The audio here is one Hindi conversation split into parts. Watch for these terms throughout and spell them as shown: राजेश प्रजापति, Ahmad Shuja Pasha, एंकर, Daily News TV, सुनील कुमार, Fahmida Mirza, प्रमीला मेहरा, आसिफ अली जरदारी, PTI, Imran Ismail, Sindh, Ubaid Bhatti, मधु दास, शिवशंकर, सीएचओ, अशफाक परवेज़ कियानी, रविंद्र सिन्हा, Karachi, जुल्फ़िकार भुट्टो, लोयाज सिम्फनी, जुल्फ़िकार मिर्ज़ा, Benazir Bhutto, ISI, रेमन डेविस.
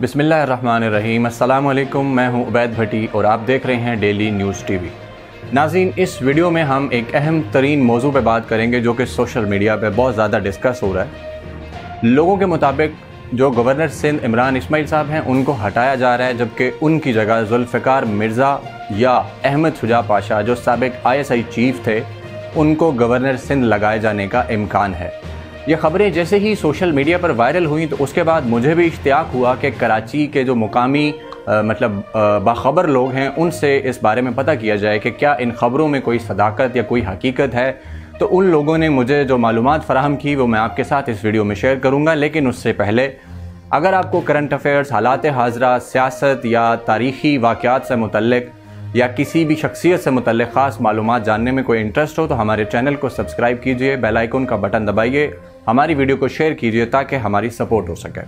बिस्मिल्लाहिर्रहमानिर्रहीम। अस्सलाम वालेकुम, मैं हूं उबैद भट्टी और आप देख रहे हैं डेली न्यूज़ टीवी। नाज़रीन, इस वीडियो में हम एक अहम तरीन मौजू पर बात करेंगे जो कि सोशल मीडिया पर बहुत ज़्यादा डिस्कस हो रहा है। लोगों के मुताबिक जो गवर्नर सिंध इमरान इस्माइल साहब हैं उनको हटाया जा रहा है, जबकि उनकी जगह जुल्फ़िकार मिर्ज़ा या अहमद शुजा पाशा जो साबिक ISI चीफ थे उनको गवर्नर सिंध लगाए जाने का इम्कान है। ये ख़बरें जैसे ही सोशल मीडिया पर वायरल हुई तो उसके बाद मुझे भी इश्तियाक हुआ कि कराची के जो मुकामी बाखबर लोग हैं उनसे इस बारे में पता किया जाए कि क्या इन ख़बरों में कोई सदाकत या कोई हकीकत है। तो उन लोगों ने मुझे जो मालूमात फ़राहम की वो मैं आपके साथ इस वीडियो में शेयर करूँगा, लेकिन उससे पहले अगर आपको करंट अफेयर्स, हालात हाजरा, सियासत या तारीख़ी वाक़यात से मुतल्लिक़ या किसी भी शख्सियत से मुतल्लिक़ ख़ास मालूमात जानने में कोई इंटरेस्ट हो तो हमारे चैनल को सब्सक्राइब कीजिए, बेल आइकन का बटन दबाइए, हमारी वीडियो को शेयर कीजिए ताकि हमारी सपोर्ट हो सके।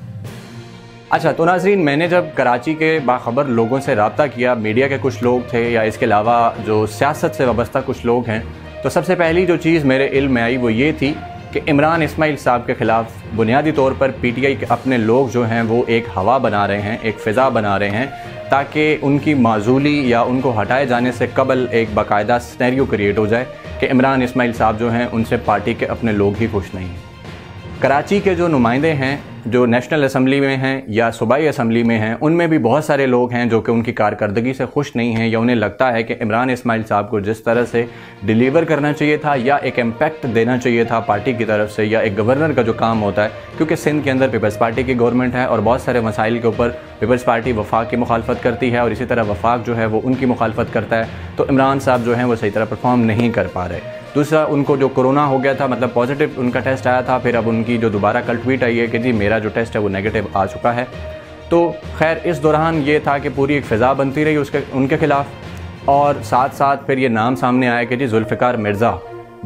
अच्छा, तो नाज़रीन, मैंने जब कराची के बाखबर लोगों से रब्ता किया, मीडिया के कुछ लोग थे या इसके अलावा जो सियासत से वाबस्ता कुछ लोग हैं, तो सबसे पहली जो चीज़ मेरे इल्म में आई वो ये थी कि इमरान इस्माइल साहब के ख़िलाफ़ बुनियादी तौर पर PTI के अपने लोग जो हैं वो एक हवा बना रहे हैं, एक फ़िज़ा बना रहे हैं ताकि उनकी माजूली या उनको हटाए जाने से कबल एक बाकायदा सिनेरियो क्रिएट हो जाए कि इमरान इस्माइल साहब जो हैं उनसे पार्टी के अपने लोग ही खुश नहीं हैं। कराची के जो नुमाइंदे हैं जो नेशनल असम्बली में हैं या सूबाई असम्बली में हैं उनमें भी बहुत सारे लोग हैं जो कि उनकी कारकर्दगी से खुश नहीं हैं या उन्हें लगता है कि इमरान इस्माइल साहब को जिस तरह से डिलीवर करना चाहिए था या एक इम्पैक्ट देना चाहिए था पार्टी की तरफ से या एक गवर्नर का जो काम होता है, क्योंकि सिंध के अंदर पीपल्स पार्टी की गवर्नमेंट है और बहुत सारे मसाइल के ऊपर पीपल्स पार्टी वफाक की मुखालफत करती है और इसी तरह वफाक जो है वो उनकी मुखालफत करता है, तो इमरान साहब जो हैं वो सही तरह परफॉर्म नहीं कर पा रहे। दूसरा, उनको जो कोरोना हो गया था, मतलब पॉजिटिव उनका टेस्ट आया था, फिर अब उनकी जो दोबारा कल ट्वीट आई है कि जी मेरा जो टेस्ट है वो नेगेटिव आ चुका है। तो खैर इस दौरान ये था कि पूरी एक फ़िज़ा बनती रही उसके उनके ख़िलाफ़ और साथ साथ फिर ये नाम सामने आया कि जी जुल्फ़िकार मिर्ज़ा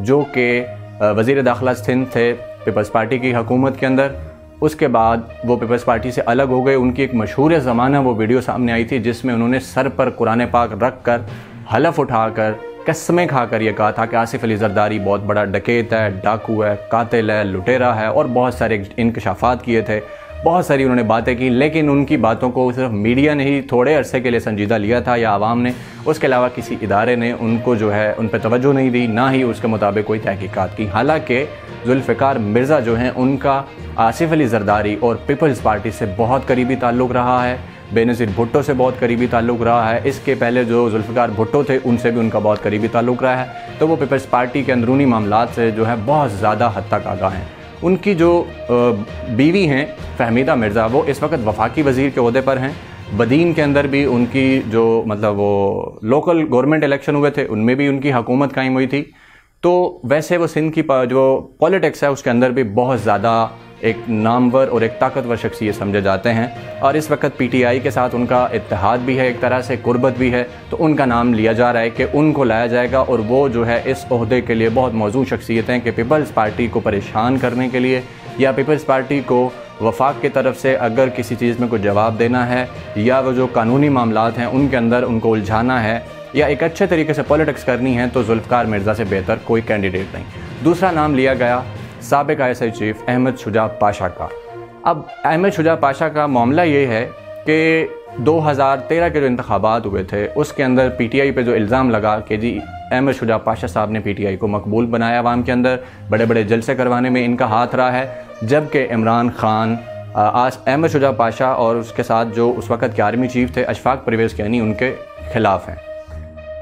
जो कि वज़ीर दाखिला सिंध थे पीपल्स पार्टी की हुकूमत के अंदर, उसके बाद वो पीपल्स पार्टी से अलग हो गए। उनकी एक मशहूर ज़माना वो वीडियो सामने आई थी जिसमें उन्होंने सर पर कुरान पाक रख कर, हलफ उठा कर, कसमें खाकर ये कहा था कि आसिफ अली जरदारी बहुत बड़ा डकैत है, डाकू है, कातिल है, लुटेरा है और बहुत सारे इंकशाफात किए थे, बहुत सारी उन्होंने बातें की। लेकिन उनकी बातों को सिर्फ मीडिया ने ही थोड़े अरसे के लिए संजीदा लिया था या आवाम ने, उसके अलावा किसी इदारे ने उनको जो है उन पर तवज्जो नहीं दी, ना ही उसके मुताबिक कोई तहकीकात की। हालाँकि जुल्फ़िकार मिर्ज़ा जो हैं उनका आसिफ अली जरदारी और पीपल्स पार्टी से बहुत करीबी ताल्लुक़ रहा है, बेनज़ीर भुट्टो से बहुत करीबी ताल्लुक़ रहा है, इसके पहले जो जुल्फ़िकार भुट्टो थे उनसे भी उनका बहुत करीबी ताल्लुक़ रहा है। तो वो पीपल्स पार्टी के अंदरूनी मामलों से जो है बहुत ज़्यादा हद तक आगाह हैं। उनकी जो बीवी हैं फ़हमीदा मिर्ज़ा वो इस वक्त वफाकी वज़ीर के ओहदे पर हैं। बदीन के अंदर भी उनकी जो वो लोकल गवर्नमेंट इलेक्शन हुए थे उनमें भी उनकी हुकूमत कायम हुई थी। तो वैसे वो सिंध की जो पॉलिटिक्स है उसके अंदर भी बहुत ज़्यादा एक नामवर और एक ताकतवर शख्सियत समझे जाते हैं और इस वक्त PTI के साथ उनका इत्तेहाद भी है, एक तरह से कुर्बत भी है। तो उनका नाम लिया जा रहा है कि उनको लाया जाएगा और वो जो है इस ओहदे के लिए बहुत मौजूद शख्सियत हैं कि पीपल्स पार्टी को परेशान करने के लिए या पीपल्स पार्टी को वफाक की तरफ से अगर किसी चीज़ में कोई जवाब देना है या वो जो कानूनी मामलात हैं उनके अंदर उनको उलझाना है या एक अच्छे तरीके से पॉलिटिक्स करनी है, तो जुल्फ़िकार मिर्ज़ा से बेहतर कोई कैंडिडेट नहीं। दूसरा नाम लिया गया साबिक़ ISI चीफ़ अहमद शुजा पाशा का। अब अहमद शुजा पाशा का मामला ये है कि 2013 के जो इंतखाबात हुए थे उसके अंदर PTI पे जो इल्ज़ाम लगा कि जी अहमद शुजा पाशा साहब ने PTI को मकबूल बनाया, आवाम के अंदर बड़े बड़े जलसे करवाने में इनका हाथ रहा है, जबकि इमरान ख़ान आज अहमद शुजा पाशा और उसके साथ जो उस वक़्त के आर्मी चीफ़ थे अशफाक परवेज़ कियानी उनके ख़िलाफ़ हैं।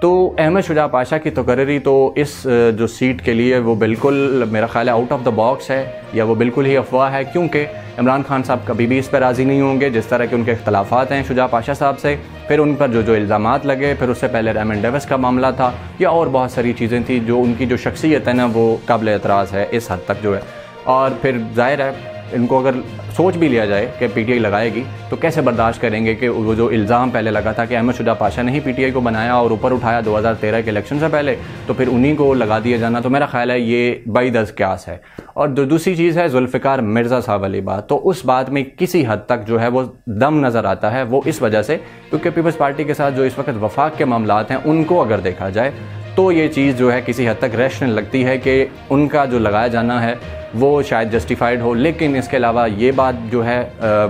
तो अहमद शुजा पाशा की तकर्री तो इस जो सीट के लिए वो बिल्कुल मेरा ख़्याल है आउट ऑफ द बॉक्स है या वो बिल्कुल ही अफवाह है, क्योंकि इमरान खान साहब कभी भी इस पर राज़ी नहीं होंगे जिस तरह के उनके अख्तलाफात हैं शुजा पाशा साहब से। फिर उन पर जो इल्ज़ामात लगे, फिर उससे पहले रेमन डेविस का मामला था या और बहुत सारी चीज़ें थी जो उनकी जो शख्सियत है ना वो काबिल एतराज़ है इस हद तक जो है। और फिर ज़ाहिर है इनको अगर सोच भी लिया जाए कि PTI लगाएगी तो कैसे बर्दाश्त करेंगे कि वो जो इल्ज़ाम पहले लगा था कि अहमद शुजा पाशा ने ही PTI को बनाया और ऊपर उठाया 2013 के इलेक्शन से पहले, तो फिर उन्हीं को लगा दिया जाना, तो मेरा ख़्याल है ये बाई-दर्ज क्यास है। और जो दूसरी चीज़ है जुल्फ़िकार मिर्ज़ा साहब वाली बात, तो उस बात में किसी हद तक जो है वो दम नज़र आता है, वो इस वजह से क्योंकि पीपल्स पार्टी के साथ जो इस वक्त वफाक के मामलात हैं उनको अगर देखा जाए तो ये चीज़ जो है किसी हद तक रैशनल लगती है कि उनका जो लगाया जाना है वो शायद जस्टिफाइड हो। लेकिन इसके अलावा ये बात जो है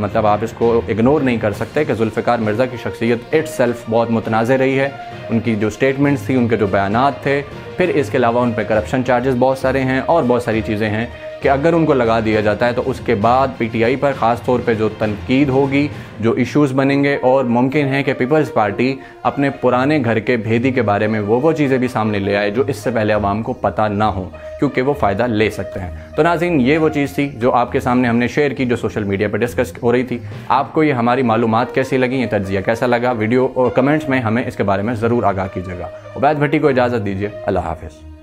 मतलब आप इसको इग्नोर नहीं कर सकते कि जुल्फ़िकार मिर्ज़ा की शख्सियत इट्सेल्फ बहुत मुतनाज़े रही है। उनकी जो स्टेटमेंट्स थी, उनके जो बयानात थे, फिर इसके अलावा उन पर करप्शन चार्जेस बहुत सारे हैं और बहुत सारी चीज़ें हैं कि अगर उनको लगा दिया जाता है तो उसके बाद पीटीआई पर ख़ास तौर पे जो तनकीद होगी, जो इश्यूज़ बनेंगे और मुमकिन है कि पीपल्स पार्टी अपने पुराने घर के भेदी के बारे में वो चीज़ें भी सामने ले आए जो इससे पहले आवाम को पता ना हो, क्योंकि वो फ़ायदा ले सकते हैं। तो नाज़रीन, ये वो चीज़ थी जो आपके सामने हमने शेयर की, जो सोशल मीडिया पर डिस्कस हो रही थी। आपको ये हमारी मालूमात कैसी लगी, ये तज्ज़िया कैसा लगा, वीडियो और कमेंट्स में हमें इसके बारे में ज़रूर आगाह कीजिएगा। उबैद भट्टी को इजाज़त दीजिए। अल्लाह हाफ़िज़।